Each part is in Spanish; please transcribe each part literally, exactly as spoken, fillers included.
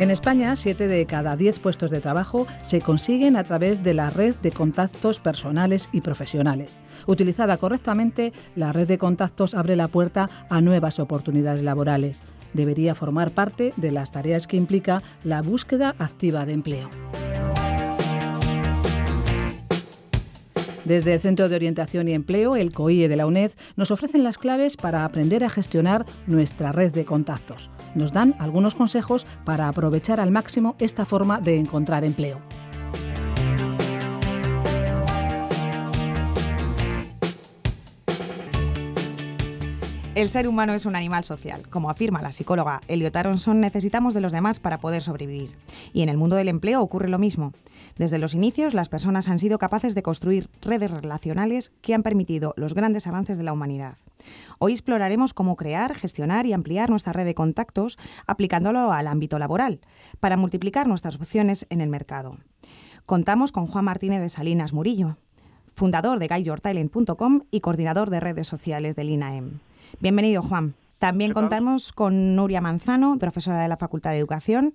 En España, siete de cada diez puestos de trabajo se consiguen a través de la red de contactos personales y profesionales. Utilizada correctamente, la red de contactos abre la puerta a nuevas oportunidades laborales. Debería formar parte de las tareas que implica la búsqueda activa de empleo. Desde el Centro de Orientación y Empleo, el COIE de la UNED, nos ofrecen las claves para aprender a gestionar nuestra red de contactos. Nos dan algunos consejos para aprovechar al máximo esta forma de encontrar empleo. El ser humano es un animal social. Como afirma la psicóloga Elliot Aronson, necesitamos de los demás para poder sobrevivir. Y en el mundo del empleo ocurre lo mismo. Desde los inicios, las personas han sido capaces de construir redes relacionales que han permitido los grandes avances de la humanidad. Hoy exploraremos cómo crear, gestionar y ampliar nuestra red de contactos aplicándolo al ámbito laboral, para multiplicar nuestras opciones en el mercado. Contamos con Juan Martínez de Salinas Murillo, fundador de Guide Your Talent punto com y coordinador de redes sociales del I N A E M. Bienvenido, Juan. También contamos con Nuria Manzano, profesora de la Facultad de Educación,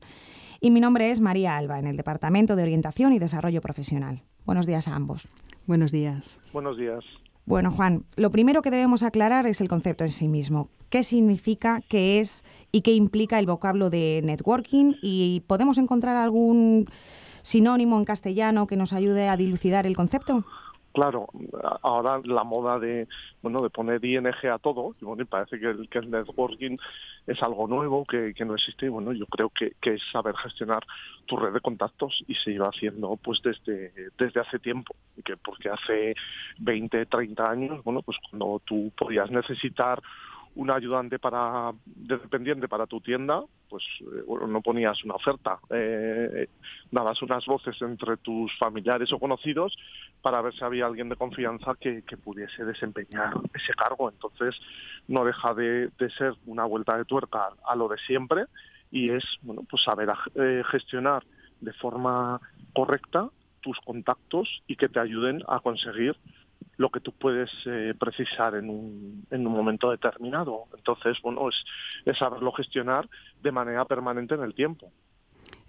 y mi nombre es María Alba, en el Departamento de Orientación y Desarrollo Profesional. Buenos días a ambos. Buenos días. Buenos días. Bueno, Juan, lo primero que debemos aclarar es el concepto en sí mismo. ¿Qué significa, qué es y qué implica el vocablo de networking? ¿Y podemos encontrar algún sinónimo en castellano que nos ayude a dilucidar el concepto? Claro, ahora la moda de bueno de poner I N G a todo, y bueno, parece que el, que el networking es algo nuevo, que, que no existe, y bueno, yo creo que, que es saber gestionar tu red de contactos, y se iba haciendo pues desde, desde hace tiempo, que porque hace veinte, treinta años, bueno, pues cuando tú podías necesitar un ayudante para de dependiente para tu tienda, pues bueno, no ponías una oferta, eh, dabas unas voces entre tus familiares o conocidos para ver si había alguien de confianza que, que pudiese desempeñar ese cargo. Entonces no deja de, de ser una vuelta de tuerca a lo de siempre, y es bueno pues saber eh, gestionar de forma correcta tus contactos y que te ayuden a conseguir lo que tú puedes eh, precisar en un, en un momento determinado. Entonces, bueno, es, es saberlo gestionar de manera permanente en el tiempo.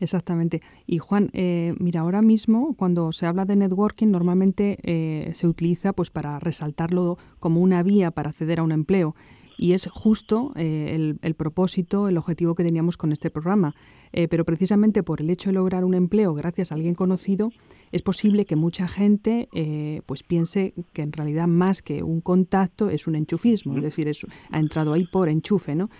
Exactamente. Y Juan, eh, mira, ahora mismo cuando se habla de networking normalmente eh, se utiliza pues para resaltarlo como una vía para acceder a un empleo. Y es justo eh, el, el propósito, el objetivo que teníamos con este programa. Eh, pero precisamente por el hecho de lograr un empleo gracias a alguien conocido, es posible que mucha gente eh, pues piense que en realidad más que un contacto es un enchufismo, es decir, es, ha entrado ahí por enchufe, ¿no?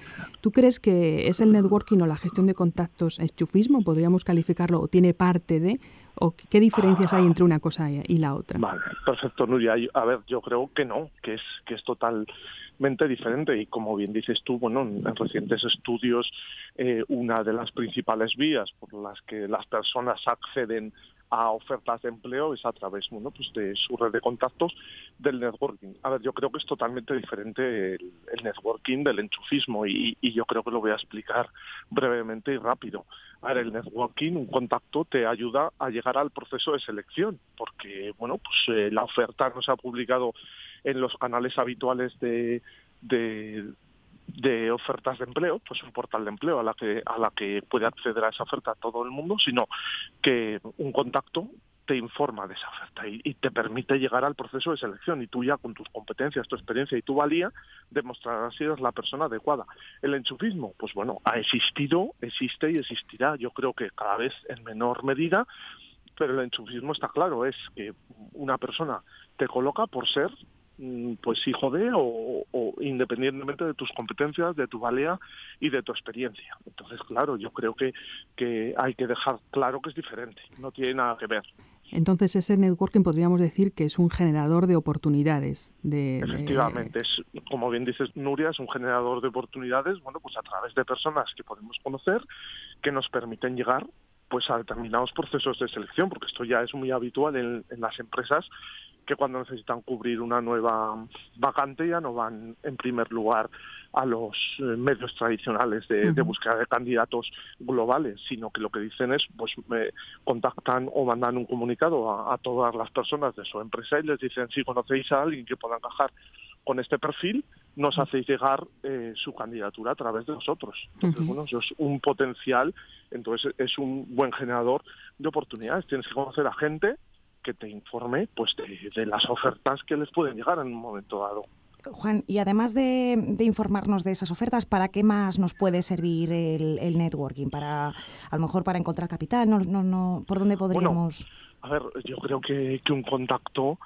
¿Tú crees que es el networking o la gestión de contactos enchufismo? ¿Podríamos calificarlo o tiene parte de...? ¿O qué diferencias hay entre una cosa y la otra? Vale, perfecto, Nuria. A ver, yo creo que no, que es que es totalmente diferente. Y como bien dices tú, bueno, en recientes estudios, eh, una de las principales vías por las que las personas acceden a ofertas de empleo es a través, bueno, pues de su red de contactos, del networking. A ver, yo creo que es totalmente diferente el, el networking del enchufismo, y, y yo creo que lo voy a explicar brevemente y rápido. A ver, el networking, un contacto, te ayuda a llegar al proceso de selección, porque bueno, pues eh, la oferta no se ha publicado en los canales habituales de, de de ofertas de empleo, pues un portal de empleo a la que a la que puede acceder a esa oferta todo el mundo, sino que un contacto te informa de esa oferta y, y te permite llegar al proceso de selección, y tú ya con tus competencias, tu experiencia y tu valía demostrarás si eres la persona adecuada. El enchufismo, pues bueno, ha existido, existe y existirá, yo creo que cada vez en menor medida, pero el enchufismo está claro, es que una persona te coloca por ser pues hijo de o, o independientemente de tus competencias, de tu valía y de tu experiencia. Entonces, claro, yo creo que, que hay que dejar claro que es diferente, no tiene nada que ver. Entonces, ese networking podríamos decir que es un generador de oportunidades. De, Efectivamente, de... es, como bien dices, Nuria, es un generador de oportunidades, bueno, pues a través de personas que podemos conocer, que nos permiten llegar pues a determinados procesos de selección, porque esto ya es muy habitual en, en las empresas, que cuando necesitan cubrir una nueva vacante ya no van en primer lugar a los medios tradicionales de, de búsqueda de candidatos globales, sino que lo que dicen es, pues me contactan o mandan un comunicado a, a todas las personas de su empresa y les dicen si conocéis a alguien que pueda encajar con este perfil, nos hacéis llegar eh, su candidatura a través de nosotros. Entonces, uh-huh. bueno, eso es un potencial, entonces es un buen generador de oportunidades. Tienes que conocer a gente que te informe pues de, de las ofertas que les pueden llegar en un momento dado. Juan, y además de, de informarnos de esas ofertas, ¿para qué más nos puede servir el, el networking? Para, a lo mejor, para encontrar capital, no, no, no, ¿por dónde podríamos...? Bueno, a ver, yo creo que, que un contacto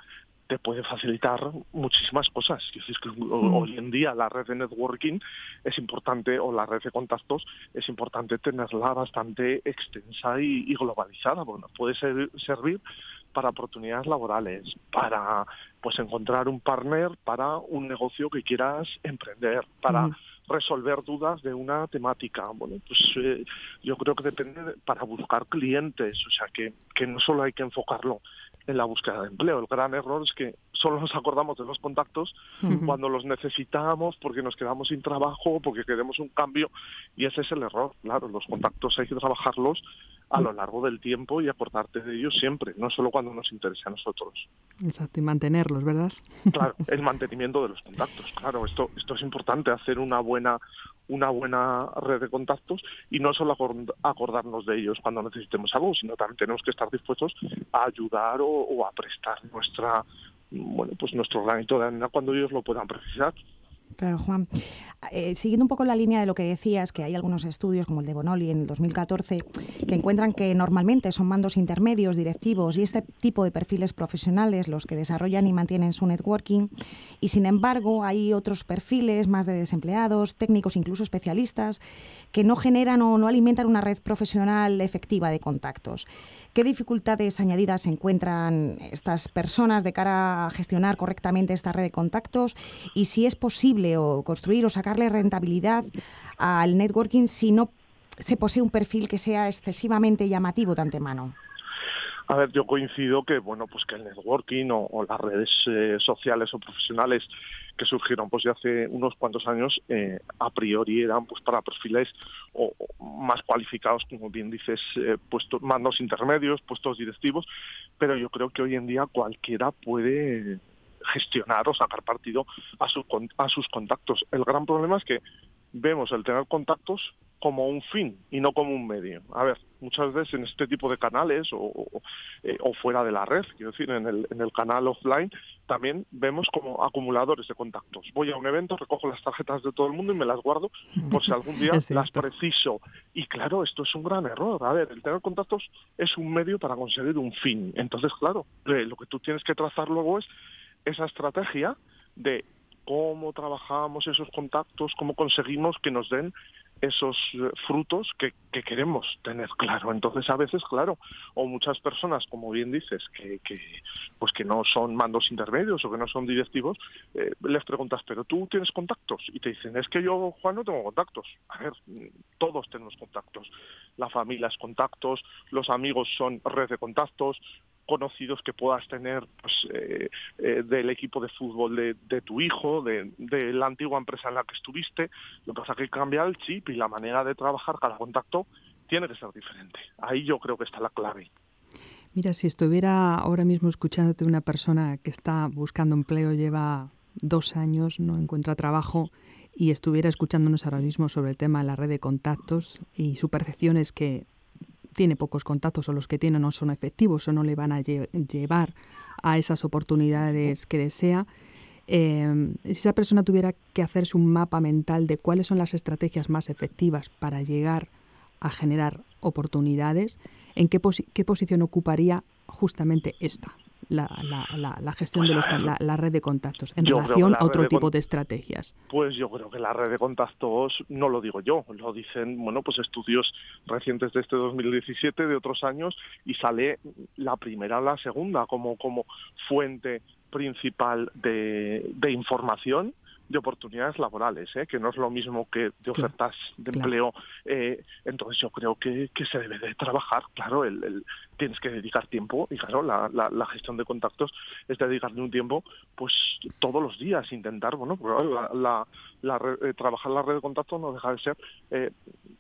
te puede facilitar muchísimas cosas. Es decir, que hoy en día la red de networking es importante, o la red de contactos, es importante tenerla bastante extensa y, y globalizada. Bueno, puede ser, servir para oportunidades laborales, para pues encontrar un partner para un negocio que quieras emprender, para uh-huh. resolver dudas de una temática. Bueno, pues eh, yo creo que depende para buscar clientes, o sea, que, que no solo hay que enfocarlo en la búsqueda de empleo. El gran error es que solo nos acordamos de los contactos uh-huh. cuando los necesitamos, porque nos quedamos sin trabajo, porque queremos un cambio, y ese es el error. Claro, los contactos hay que trabajarlos a lo largo del tiempo y acordarte de ellos siempre, no solo cuando nos interese a nosotros. Exacto, y mantenerlos, ¿verdad? Claro, el mantenimiento de los contactos, claro, esto esto es importante, hacer una buena una buena red de contactos y no solo acordarnos de ellos cuando necesitemos algo, sino también tenemos que estar dispuestos a ayudar o, o a prestar nuestra bueno pues nuestro granito de arena cuando ellos lo puedan precisar. Claro, Juan. Eh, siguiendo un poco la línea de lo que decías, que hay algunos estudios, como el de Bonoli en el dos mil catorce, que encuentran que normalmente son mandos intermedios, directivos y este tipo de perfiles profesionales los que desarrollan y mantienen su networking. Y sin embargo, hay otros perfiles más de desempleados, técnicos, incluso especialistas, que no generan o no alimentan una red profesional efectiva de contactos. ¿Qué dificultades añadidas encuentran estas personas de cara a gestionar correctamente esta red de contactos? Y si es posible o construir o sacarle rentabilidad al networking si no se posee un perfil que sea excesivamente llamativo de antemano. A ver, yo coincido que bueno, pues que el networking o, o las redes eh, sociales o profesionales que surgieron pues ya hace unos cuantos años eh, a priori eran pues para perfiles o, o más cualificados, como bien dices, eh, puestos mandos intermedios, puestos directivos, pero yo creo que hoy en día cualquiera puede eh, gestionar o sacar partido a, su, a sus contactos. El gran problema es que vemos el tener contactos como un fin y no como un medio. A ver, muchas veces en este tipo de canales o, o, eh, o fuera de la red, quiero decir, en el, en el canal offline, también vemos como acumuladores de contactos. Voy a un evento, recojo las tarjetas de todo el mundo y me las guardo por si algún día las preciso. Y claro, esto es un gran error. A ver, el tener contactos es un medio para conseguir un fin. Entonces, claro, eh, lo que tú tienes que trazar luego es esa estrategia de cómo trabajamos esos contactos, cómo conseguimos que nos den esos frutos que, que queremos tener claro. Entonces, a veces, claro, o muchas personas, como bien dices, que, que pues que no son mandos intermedios o que no son directivos, eh, les preguntas, ¿pero tú tienes contactos? Y te dicen, es que yo, Juan, no tengo contactos. A ver, todos tenemos contactos. La familia es contactos, los amigos son red de contactos, conocidos que puedas tener pues, eh, eh, del equipo de fútbol de, de tu hijo, de, de la antigua empresa en la que estuviste. Lo que pasa es que cambiar el chip y la manera de trabajar cada contacto tiene que ser diferente. Ahí yo creo que está la clave. Mira, si estuviera ahora mismo escuchándote una persona que está buscando empleo, lleva dos años, no encuentra trabajo, y estuviera escuchándonos ahora mismo sobre el tema de la red de contactos y su percepción es que tiene pocos contactos o los que tiene no son efectivos o no le van a lle- llevar a esas oportunidades que desea. Eh, si esa persona tuviera que hacerse un mapa mental de cuáles son las estrategias más efectivas para llegar a generar oportunidades, ¿en qué, pos- qué posición ocuparía justamente esta, la, la, la, la gestión pues de los, la, la red de contactos en relación a otro tipo de estrategias? Pues yo creo que la red de contactos, no lo digo yo, lo dicen bueno pues estudios recientes de este dos mil diecisiete, de otros años, y sale la primera o la segunda como, como fuente principal de, de información de oportunidades laborales, ¿eh? Que no es lo mismo que de ofertas de claro. empleo. Eh, entonces yo creo que, que se debe de trabajar, claro, el, el, tienes que dedicar tiempo, y claro, la, la, la gestión de contactos es dedicarle un tiempo pues todos los días, intentar, bueno, la, la, la red, trabajar la red de contactos no deja de ser eh,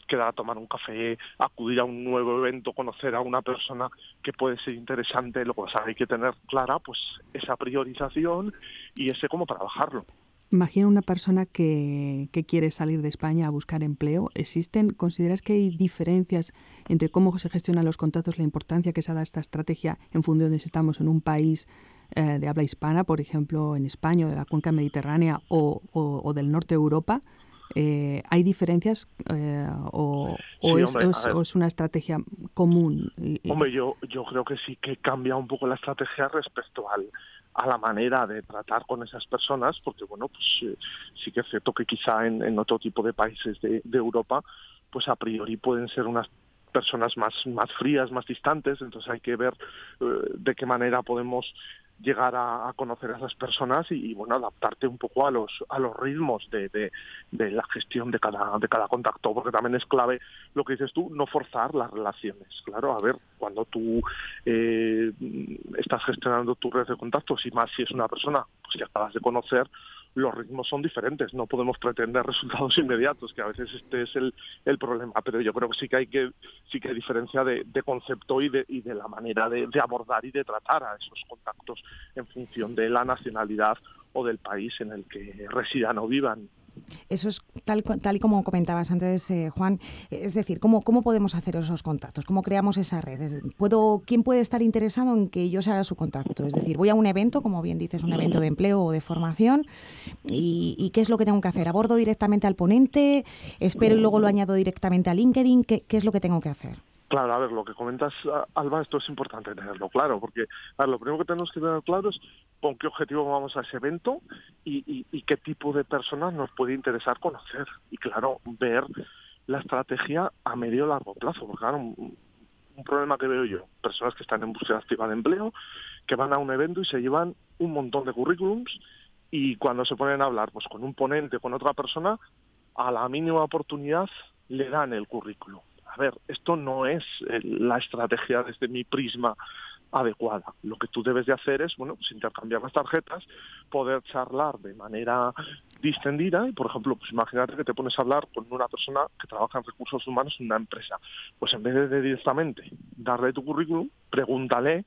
quedar a tomar un café, acudir a un nuevo evento, conocer a una persona que puede ser interesante. Lo que pasa, hay que tener clara pues esa priorización y ese cómo trabajarlo. Imagina una persona que, que quiere salir de España a buscar empleo. ¿Existen, consideras que hay diferencias entre cómo se gestionan los contratos, la importancia que se da a esta estrategia en función de si estamos en un país eh, de habla hispana, por ejemplo, en España, de la cuenca mediterránea o, o, o del norte de Europa? Eh, ¿Hay diferencias eh, o, o, sí, es, hombre, es, o es una estrategia común? Hombre, yo, yo creo que sí que cambia un poco la estrategia respecto al... a la manera de tratar con esas personas, porque bueno, pues eh, sí que es cierto que quizá en, en otro tipo de países de, de Europa, pues a priori pueden ser unas personas más, más frías, más distantes, entonces hay que ver eh, de qué manera podemos llegar a, a conocer a esas personas y, y bueno, adaptarte un poco a los a los ritmos de, de, de la gestión de cada de cada contacto, porque también es clave lo que dices tú, no forzar las relaciones. Claro, a ver, cuando tú eh, estás gestionando tu red de contactos y más si es una persona pues que acabas de conocer, los ritmos son diferentes, no podemos pretender resultados inmediatos, que a veces este es el, el problema, pero yo creo que sí que hay que sí que hay diferencia de, de concepto y de, y de la manera de, de abordar y de tratar a esos contactos en función de la nacionalidad o del país en el que residan o vivan. Eso es tal, tal y como comentabas antes, eh, Juan, es decir, ¿cómo, cómo podemos hacer esos contactos? ¿Cómo creamos esa red? ¿Puedo, ¿Quién puede estar interesado en que yo se haga su contacto? Es decir, voy a un evento, como bien dices, un evento de empleo o de formación, y, y ¿qué es lo que tengo que hacer? ¿Abordo directamente al ponente? ¿Espero y luego lo añado directamente a LinkedIn? ¿Qué, qué es lo que tengo que hacer? Claro, a ver, lo que comentas, Alba, esto es importante tenerlo claro, porque a ver, lo primero que tenemos que tener claro es con qué objetivo vamos a ese evento y, y, y qué tipo de personas nos puede interesar conocer. Y claro, ver la estrategia a medio y largo plazo, porque claro, un, un problema que veo yo, personas que están en búsqueda activa de empleo, que van a un evento y se llevan un montón de currículums y cuando se ponen a hablar pues con un ponente, con otra persona, a la mínima oportunidad le dan el currículum. A ver, esto no es la estrategia desde mi prisma adecuada. Lo que tú debes de hacer es, bueno, pues intercambiar las tarjetas, poder charlar de manera distendida y, por ejemplo, pues imagínate que te pones a hablar con una persona que trabaja en recursos humanos en una empresa. Pues en vez de directamente darle tu currículum, pregúntale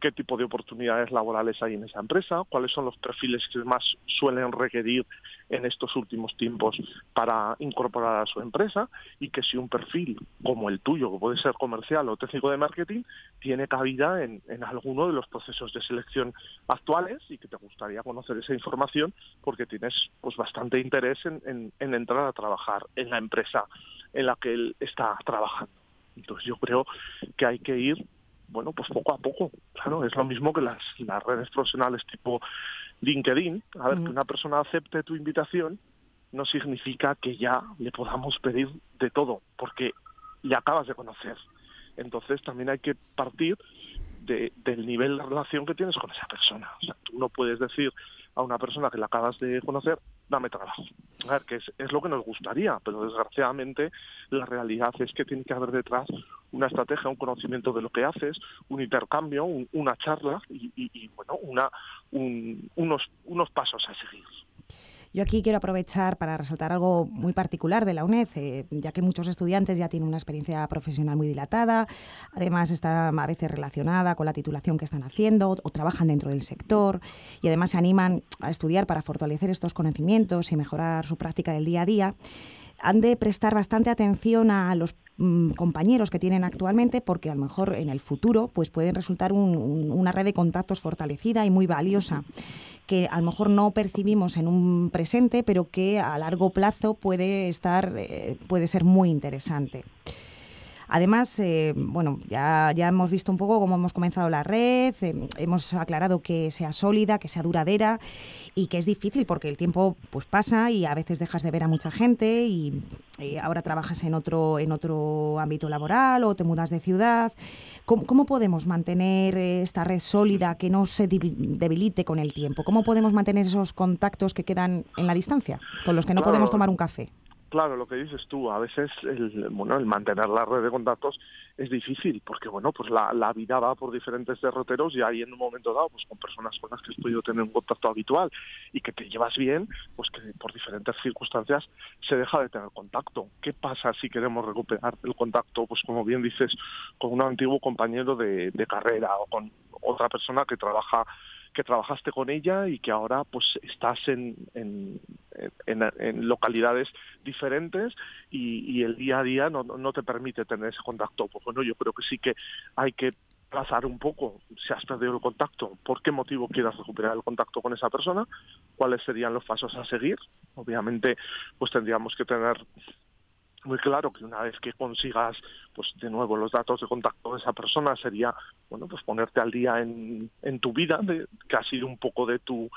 qué tipo de oportunidades laborales hay en esa empresa, cuáles son los perfiles que más suelen requerir en estos últimos tiempos para incorporar a su empresa y que si un perfil como el tuyo, que puede ser comercial o técnico de marketing, tiene cabida en, en alguno de los procesos de selección actuales y que te gustaría conocer esa información porque tienes pues bastante interés en, en, en entrar a trabajar en la empresa en la que él está trabajando. Entonces yo creo que hay que ir bueno, pues poco a poco, claro, es lo mismo que las, las redes profesionales tipo LinkedIn. A ver, mm. que una persona acepte tu invitación no significa que ya le podamos pedir de todo, porque le acabas de conocer. Entonces también hay que partir de, del nivel de relación que tienes con esa persona. O sea, tú no puedes decir a una persona que la acabas de conocer, dame trabajo. A ver, que es, es lo que nos gustaría, pero desgraciadamente la realidad es que tiene que haber detrás una estrategia, un conocimiento de lo que haces, un intercambio, un, una charla y, y, y bueno, una, un, unos, unos pasos a seguir. Yo aquí quiero aprovechar para resaltar algo muy particular de la UNED, eh, ya que muchos estudiantes ya tienen una experiencia profesional muy dilatada, además está a veces relacionada con la titulación que están haciendo o, o trabajan dentro del sector y además se animan a estudiar para fortalecer estos conocimientos y mejorar su práctica del día a día. Han de prestar bastante atención a los mmm, compañeros que tienen actualmente porque a lo mejor en el futuro pues pueden resultar un, un, una red de contactos fortalecida y muy valiosa que a lo mejor no percibimos en un presente pero que a largo plazo puede, estar, eh, puede ser muy interesante. Además, eh, bueno, ya, ya hemos visto un poco cómo hemos comenzado la red, eh, hemos aclarado que sea sólida, que sea duradera y que es difícil porque el tiempo pues pasa y a veces dejas de ver a mucha gente y eh, ahora trabajas en otro, en otro ámbito laboral o te mudas de ciudad. ¿Cómo, cómo podemos mantener esta red sólida que no se debilite con el tiempo? ¿Cómo podemos mantener esos contactos que quedan en la distancia, con los que no Claro. podemos tomar un café? Claro, lo que dices tú, a veces el, bueno, el mantener la red de contactos es difícil porque bueno, pues la, la vida va por diferentes derroteros y ahí en un momento dado pues con personas con las que he podido tener un contacto habitual y que te llevas bien, pues que por diferentes circunstancias se deja de tener contacto. ¿Qué pasa si queremos recuperar el contacto? Pues como bien dices, con un antiguo compañero de, de carrera o con otra persona que trabaja que trabajaste con ella y que ahora pues estás en, en, en, en localidades diferentes y, y el día a día no, no te permite tener ese contacto. Pues bueno, yo creo que sí que hay que trazar un poco, si has perdido el contacto, por qué motivo quieras recuperar el contacto con esa persona, cuáles serían los pasos a seguir. Obviamente, pues tendríamos que tener muy claro que una vez que consigas, pues de nuevo, los datos de contacto de esa persona, sería, bueno, pues ponerte al día en, en tu vida, de, que ha sido un poco de tu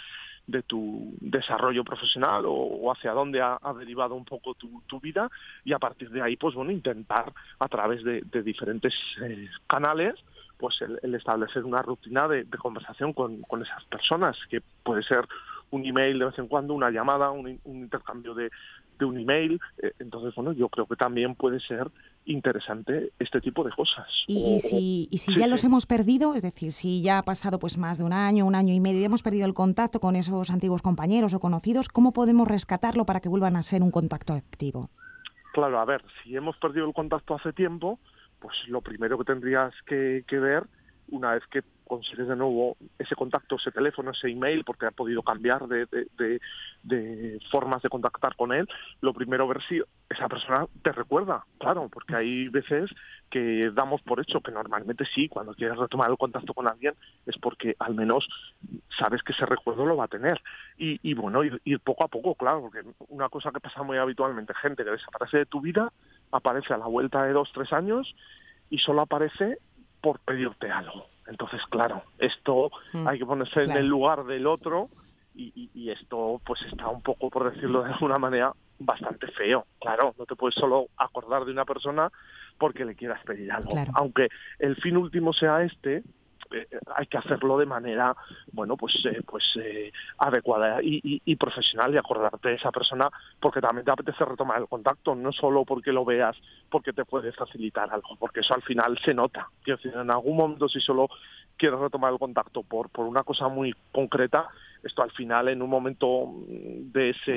de tu desarrollo profesional o, o hacia dónde ha, ha derivado un poco tu, tu vida, y a partir de ahí, pues bueno, intentar a través de, de diferentes eh, canales, pues el, el establecer una rutina de, de conversación con, con esas personas, que puede ser un email de vez en cuando, una llamada, un, un intercambio de, de un email. Entonces, bueno, yo creo que también puede ser interesante este tipo de cosas. Y, y si, y si sí, ya sí. los hemos perdido, es decir, si ya ha pasado pues más de un año, un año y medio, y hemos perdido el contacto con esos antiguos compañeros o conocidos, ¿cómo podemos rescatarlo para que vuelvan a ser un contacto activo? Claro, a ver, si hemos perdido el contacto hace tiempo, pues lo primero que tendrías que, que ver, una vez que consigues de nuevo ese contacto, ese teléfono, ese email, porque ha podido cambiar de, de, de, de formas de contactar con él, lo primero ver si esa persona te recuerda, claro, porque hay veces que damos por hecho que normalmente sí, cuando quieres retomar el contacto con alguien es porque al menos sabes que ese recuerdo lo va a tener. Y, y bueno, ir, ir poco a poco, claro, porque una cosa que pasa muy habitualmente, gente que desaparece de tu vida, aparece a la vuelta de dos, tres años y solo aparece por pedirte algo. Entonces, claro, esto mm, hay que ponerse claro. en el lugar del otro y, y, y esto pues está un poco, por decirlo de alguna manera, bastante feo. Claro, no te puedes solo acordar de una persona porque le quieras pedir algo. Claro. Aunque el fin último sea este, eh, hay que hacerlo de manera, bueno, pues eh, pues eh, adecuada y, y, y profesional, y acordarte de esa persona porque también te apetece retomar el contacto, no solo porque lo veas, porque te puede facilitar algo, porque eso al final se nota. Quiero decir, en algún momento, si solo quieres retomar el contacto por por una cosa muy concreta, esto al final, en un momento de ese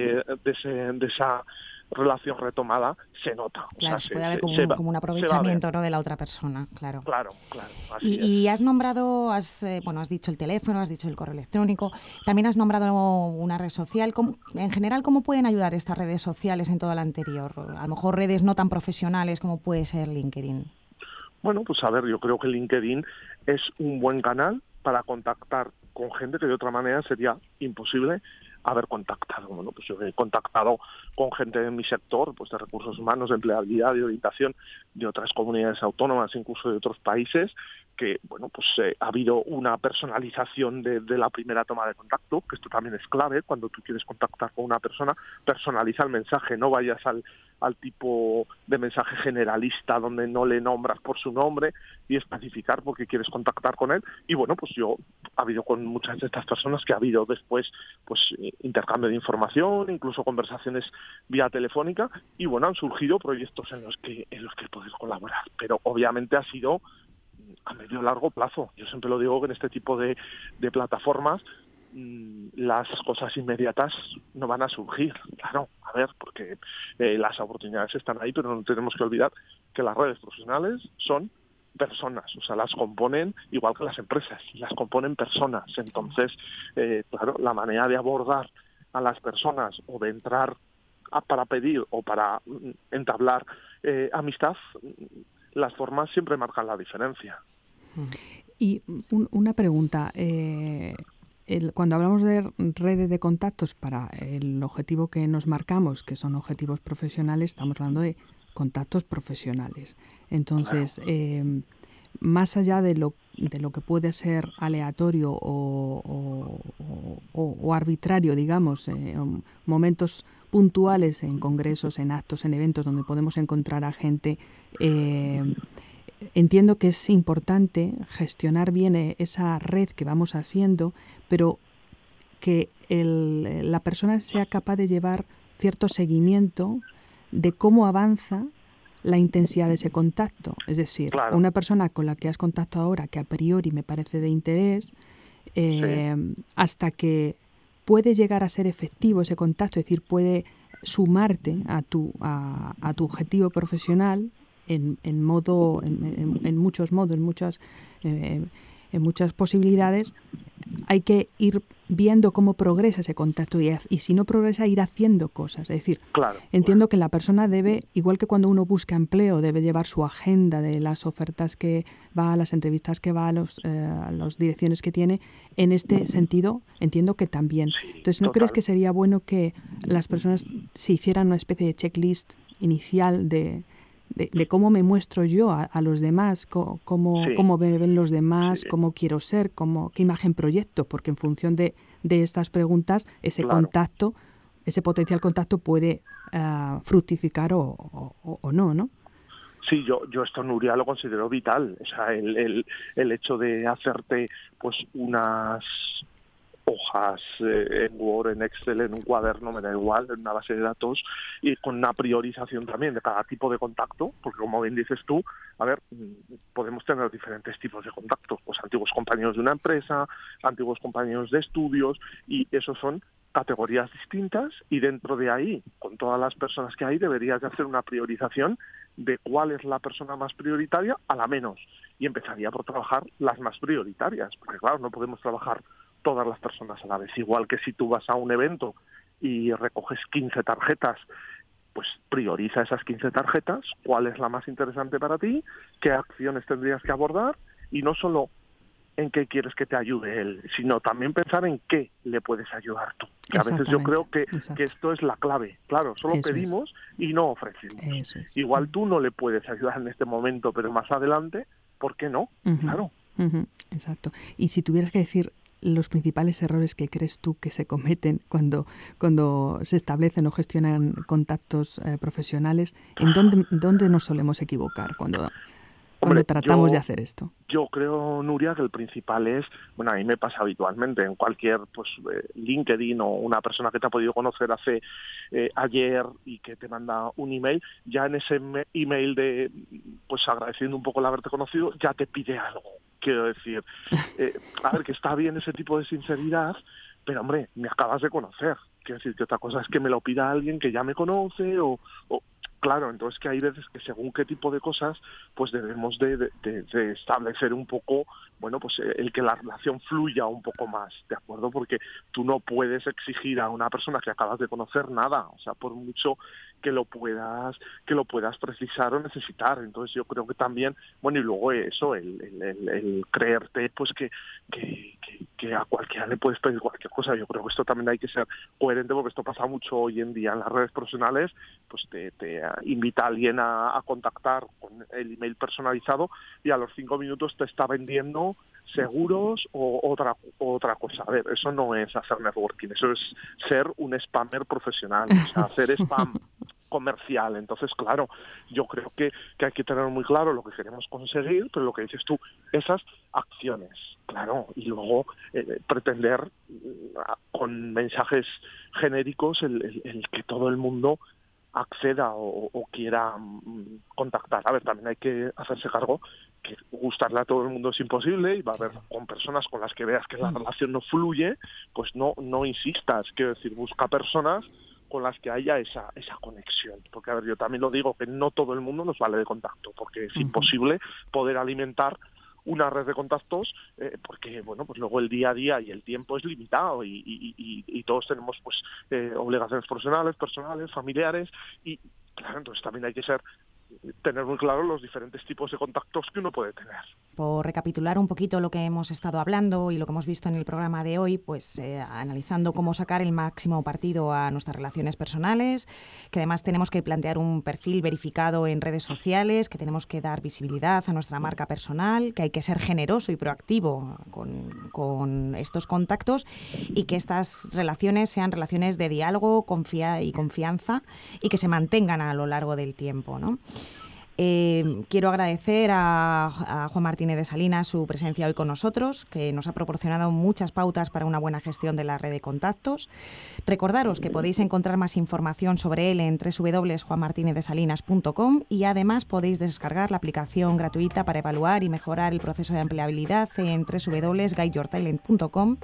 de, ese, de esa relación retomada, se nota. Claro, o sea, se puede se, haber como, se, un, como un aprovechamiento, ¿no?, de la otra persona, claro. Claro, claro. Así y, es. y has nombrado, has eh, bueno, has dicho el teléfono, has dicho el correo electrónico, también has nombrado una red social. ¿Cómo, en general, cómo pueden ayudar estas redes sociales en todo lo anterior? A lo mejor redes no tan profesionales como puede ser LinkedIn. Bueno, pues a ver, yo creo que LinkedIn es un buen canal para contactar con gente que de otra manera sería imposible haber contactado. Bueno, pues yo he contactado con gente de mi sector, pues de recursos humanos, de empleabilidad, de orientación, de otras comunidades autónomas, incluso de otros países, que, bueno, pues eh, ha habido una personalización de, de la primera toma de contacto, que esto también es clave. Cuando tú quieres contactar con una persona, personaliza el mensaje, no vayas al, al tipo de mensaje generalista donde no le nombras por su nombre, y especificar por qué quieres contactar con él. Y bueno, pues yo ha habido con muchas de estas personas que ha habido después pues intercambio de información, incluso conversaciones vía telefónica, y bueno, han surgido proyectos en los que en los que poder colaborar, pero obviamente ha sido a medio largo plazo. Yo siempre lo digo, que en este tipo de, de plataformas las cosas inmediatas no van a surgir, claro, a ver, porque eh, las oportunidades están ahí, pero no tenemos que olvidar que las redes profesionales son personas, o sea, las componen, igual que las empresas, las componen personas. Entonces, eh, claro, la manera de abordar a las personas o de entrar a, para pedir o para entablar eh, amistad, las formas siempre marcan la diferencia. Y un, una pregunta, eh, el, cuando hablamos de redes de contactos para el objetivo que nos marcamos, que son objetivos profesionales, estamos hablando de contactos profesionales. Entonces, claro. eh, más allá de lo, de lo que puede ser aleatorio o, o, o, o arbitrario, digamos, eh, momentos puntuales en congresos, en actos, en eventos donde podemos encontrar a gente, eh, entiendo que es importante gestionar bien esa red que vamos haciendo, pero que el, la persona sea capaz de llevar cierto seguimiento de cómo avanza la intensidad de ese contacto. Es decir, claro. una persona con la que has contactado ahora, que a priori me parece de interés, eh, sí. hasta que puede llegar a ser efectivo ese contacto, es decir, puede sumarte a tu, a, a tu objetivo profesional en, en, modo, en, en, en muchos modos, en muchas, eh, en muchas posibilidades, hay que ir viendo cómo progresa ese contacto y, y si no progresa, ir haciendo cosas. Es decir, claro, entiendo bueno. que la persona debe, igual que cuando uno busca empleo, debe llevar su agenda de las ofertas que va, las entrevistas que va, a los, eh, las direcciones que tiene. En este sentido, entiendo que también. Sí, Entonces, ¿no total. crees que sería bueno que las personas se hicieran una especie de checklist inicial de... De, de cómo me muestro yo a, a los demás, cómo, cómo, sí. cómo me ven los demás, sí. cómo quiero ser, cómo, qué imagen proyecto, porque en función de, de estas preguntas, ese claro. contacto, ese potencial contacto puede uh, fructificar o, o, o no, ¿no? Sí, yo, yo esto, Nuria, lo considero vital. O sea, el, el, el hecho de hacerte pues unas hojas eh, en Word, en Excel, en un cuaderno, me da igual, en una base de datos, y con una priorización también de cada tipo de contacto, porque como bien dices tú, a ver, podemos tener diferentes tipos de contactos, pues antiguos compañeros de una empresa, antiguos compañeros de estudios, y esos son categorías distintas, y dentro de ahí, con todas las personas que hay, deberías de hacer una priorización de cuál es la persona más prioritaria a la menos, y empezaría por trabajar las más prioritarias, porque claro, no podemos trabajar todas las personas a la vez, igual que si tú vas a un evento y recoges quince tarjetas, pues prioriza esas quince tarjetas, cuál es la más interesante para ti, qué acciones tendrías que abordar, y no solo en qué quieres que te ayude él, sino también pensar en qué le puedes ayudar tú. Que a veces yo creo que, que esto es la clave. Claro, solo Eso pedimos es. y no ofrecemos. Eso es. Igual tú no le puedes ayudar en este momento, pero más adelante, ¿por qué no? Uh-huh. Claro. Uh-huh. Exacto. Y si tuvieras que decir los principales errores que crees tú que se cometen cuando, cuando se establecen o gestionan contactos eh, profesionales, ¿en dónde, dónde nos solemos equivocar cuando, cuando Hombre, tratamos yo, de hacer esto? Yo creo, Nuria, que el principal es, bueno, a mí me pasa habitualmente, en cualquier pues eh, LinkedIn o una persona que te ha podido conocer hace eh, ayer y que te manda un email, ya en ese email de pues agradeciendo un poco el haberte conocido, ya te pide algo. Quiero decir, eh, a ver, que está bien ese tipo de sinceridad, pero hombre, me acabas de conocer. Quiero decir que otra cosa es que me lo pida alguien que ya me conoce o, o claro, entonces que hay veces que según qué tipo de cosas, pues debemos de, de, de, de establecer un poco, bueno, pues el que la relación fluya un poco más, ¿de acuerdo? Porque tú no puedes exigir a una persona que acabas de conocer nada, o sea, por mucho que lo puedas que lo puedas precisar o necesitar. Entonces yo creo que también, bueno, y luego eso, el, el, el, el creerte, pues que, que, que, que a cualquiera le puedes pedir cualquier cosa. Yo creo que esto también hay que ser coherente, porque esto pasa mucho hoy en día en las redes profesionales, pues te, te invita a alguien a, a contactar con el email personalizado y a los cinco minutos te está vendiendo seguros o otra otra cosa. A ver, eso no es hacer networking, eso es ser un spammer profesional, o sea, hacer spam comercial. Entonces, claro, yo creo que, que hay que tener muy claro lo que queremos conseguir, pero lo que dices tú, esas acciones, claro, y luego eh, pretender eh, con mensajes genéricos el, el, el que todo el mundo acceda o, o quiera mm, contactar. A ver, también hay que hacerse cargo que gustarle a todo el mundo es imposible y va a haber con personas con las que veas que la relación no fluye, pues no no insistas. Quiero decir, busca personas con las que haya esa esa conexión. Porque, a ver, yo también lo digo, que no todo el mundo nos vale de contacto, porque es imposible poder alimentar una red de contactos, eh, porque bueno, pues luego el día a día y el tiempo es limitado y, y, y, y todos tenemos pues eh, obligaciones profesionales, personales, familiares y claro, entonces también hay que ser tener muy claro los diferentes tipos de contactos que uno puede tener. Por recapitular un poquito lo que hemos estado hablando y lo que hemos visto en el programa de hoy, pues eh, analizando cómo sacar el máximo partido a nuestras relaciones personales, que además tenemos que plantear un perfil verificado en redes sociales, que tenemos que dar visibilidad a nuestra marca personal, que hay que ser generoso y proactivo con, con estos contactos y que estas relaciones sean relaciones de diálogo confía y confianza y que se mantengan a lo largo del tiempo, ¿no? Eh, quiero agradecer a, a Juan Martínez de Salinas su presencia hoy con nosotros, que nos ha proporcionado muchas pautas para una buena gestión de la red de contactos. Recordaros que podéis encontrar más información sobre él en doble u doble u doble u punto juan martinez de salinas punto com y además podéis descargar la aplicación gratuita para evaluar y mejorar el proceso de empleabilidad en doble u doble u doble u punto guide your talent punto com.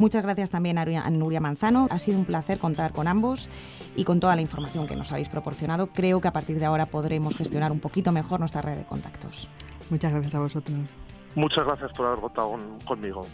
Muchas gracias también a Nuria Manzano. Ha sido un placer contar con ambos y con toda la información que nos habéis proporcionado. Creo que a partir de ahora podremos gestionar un poquito mejor nuestra red de contactos. Muchas gracias a vosotros. Muchas gracias por haber votado conmigo.